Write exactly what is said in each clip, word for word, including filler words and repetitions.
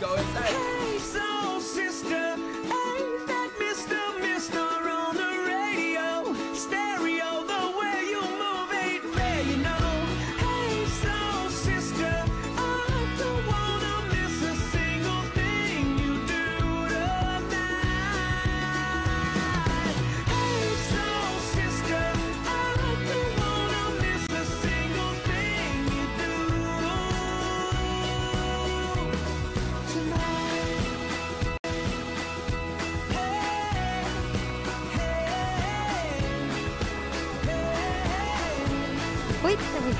go inside. Hey, soul sister, ain't that Mister Mister on the radio? Stereo, the way you move ain't fair, you know. Hey, soul sister, I don't wanna miss a single thing you do tonight. Hey, soul sister, I don't wanna miss a single thing you do tonight. Wait, wait.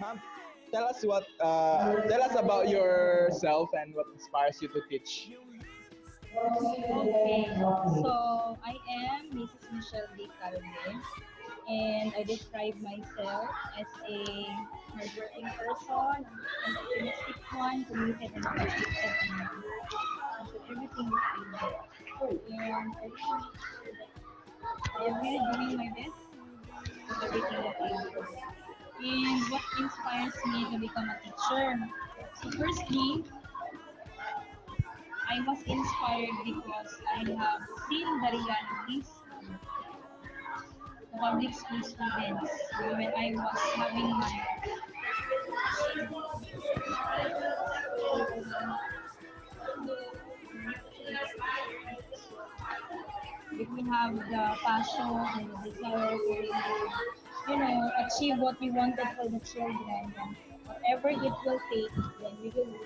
Ma'am, tell us what, uh, tell us about yourself and what inspires you to teach. Okay, so I am Missus Michelle D. Calde, and I describe myself as a hardworking person, an optimistic one, committed and passionate, and contributing to the and I am really doing my best for everything that I do. And what inspires me to become a teacher? So firstly, I was inspired because I have seen the realities of public school students when I was having my if we have the passion and the desire to really, you know, achieve what we wanted for the children, and whatever it will take, then we will do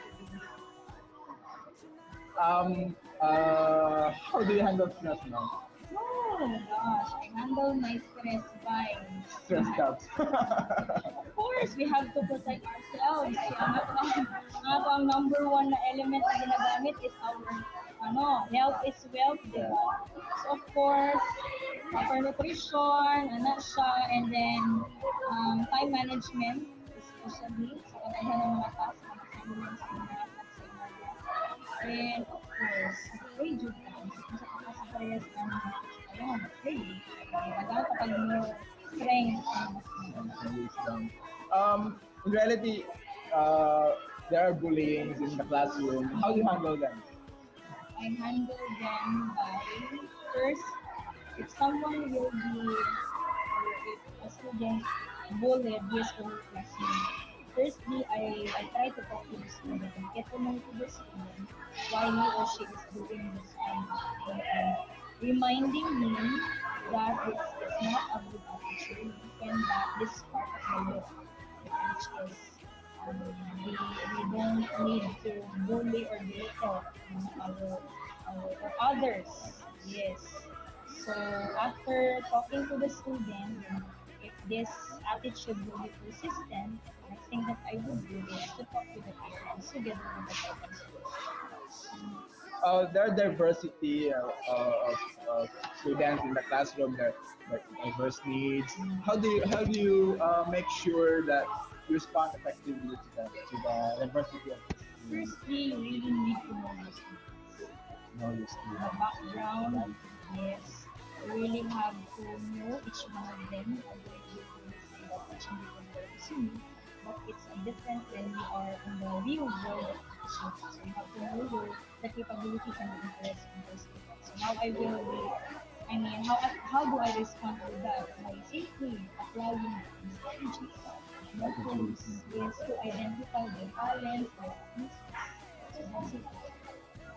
it. Um, uh, how do you handle stress now? Oh gosh, I handle my stress by stressed out. Of course, we have to protect ourselves. Ang number one na element na ginagamit is our ano, health is wealth. Yeah. So of course, proper nutrition, ano siya, and then um, time management, especially sa kanya ng mga task, ng mga task, and of course, way good times. Yes, and ayun, really, maganda kapag may strength. Um, in reality, uh, there are bullyings in the classroom. How do you handle them? I handle them by, first, if someone will be, or if a student bullied this whole classroom, firstly, I, I try to talk to the student and get to know to the student why he or she is doing this kind of thing. And reminding him that it's, it's not a good attitude and that this is part of the work, which is um, we, we don't need to bully or belittle our, our others. Yes. So after talking to the student, if this attitude will be persistent, I think that I would do this to talk to the parents together with the parents. Uh, there are diversity uh, uh, of uh, students in the classroom. There are diverse needs. How do you how do you uh, make sure that you respond effectively to the to the diversity of students? Firstly, you really need to know your students. Know your students. The background, yes. You really have to know each one of them. But it's a different when we are in the real world of teaching. So we have to know the capabilities and the interests of those people. So now I will be, I mean, how how do I respond to that? By safely applying strategies. goals is to identify the talents or weaknesses.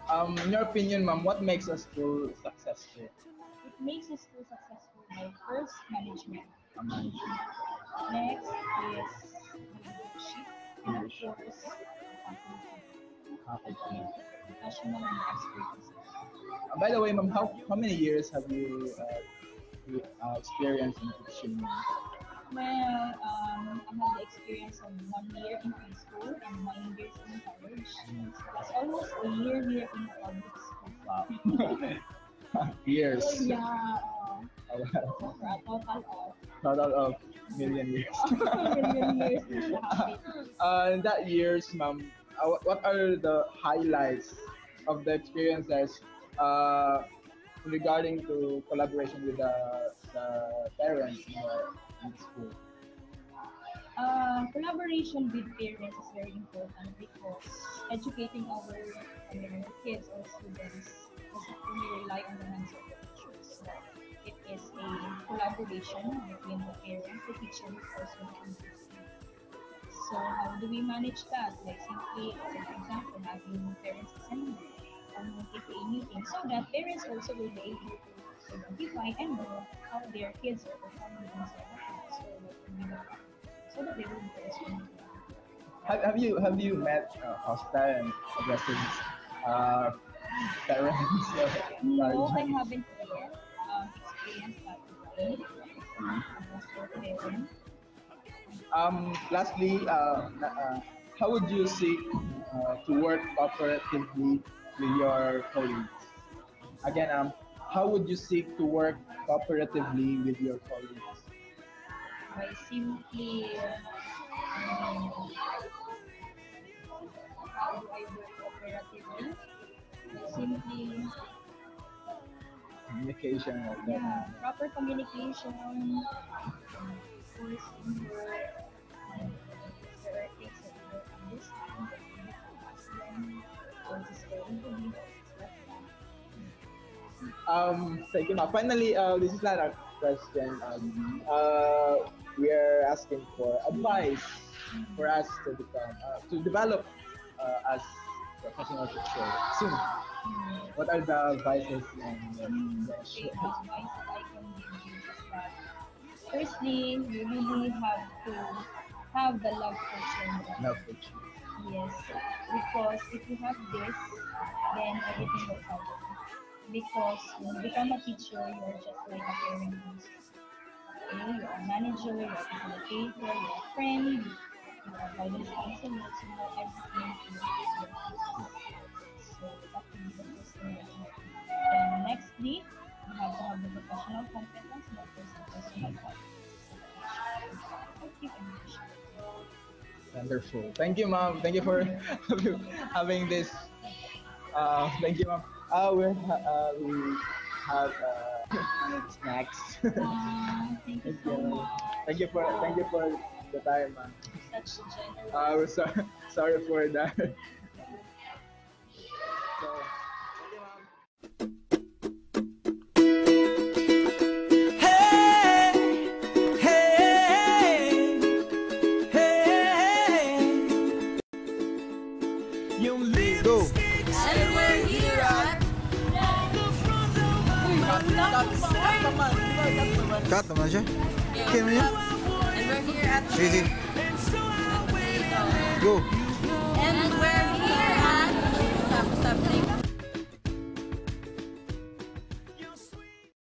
Um, in your opinion, ma'am, what makes a school successful? It makes a school successful by first management. Um, management. Next is leadership, and of course, faculty, professional and experiences. Uh, by the way, ma'am, how how many years have you uh, uh, experienced in teaching? Well, um, I had the experience of one year in high school and one year in college. It's almost a year here in public school. Wow. Years. So, yeah. Uh, a total of. Total of million years. Million years. Uh, in that years, ma'am, uh, what are the highlights of the experiences uh, regarding to collaboration with the, the parents? You know, in school? Uh, collaboration with parents is very important because educating our, our kids or students doesn't only rely on the hands of the teachers. So it is a collaboration between the parents, the teacher, and the student. So how do we manage that? Like simply, for example, having parents assembly or multi-day meeting so that parents also will be able to identify and know how their kids are performing themselves, so that they will be able to. Have have you have you met uh, hostile and aggressive uh, parents? No, I haven't yet um, experienced that today. Um. Lastly, uh, uh, how would you seek uh, to work cooperatively with your colleagues? Again, um. How would you seek to work cooperatively with your colleagues? By simply, um, how do I work cooperatively? Simply communication. Like yeah, that. Proper communication. Of course, there are things that you don't understand, that you need to ask them, or just go into me. Um, thank you. Finally, uh, this is not a question. Um, uh, we are asking for advice for us to become, uh, to develop uh, as professional teachers soon. What are the advices and the advice that I can give you is that firstly, you really have to have the love for children. Love for children. Yes, because if you have this, then everything will happen. Because when you become a teacher, you're just like a parent. Okay? You're a manager, you're a facilitator, you're a friend, you're a guidance counselor, so you know everything is your business. So that can be the first thing that you have. And nextly, you have to have the professional competence, not just the personal competence. Wonderful. Thank you, ma'am. Thank you for having this. Uh, thank you, ma'am. Uh, we, ha uh, we have uh, snacks. Uh, thank you so much. Thank you for thank you for the time, man. Such generous. Uh, we're so sorry for that. So. Cut naman siya. Okay, man. And we're here at the... Go.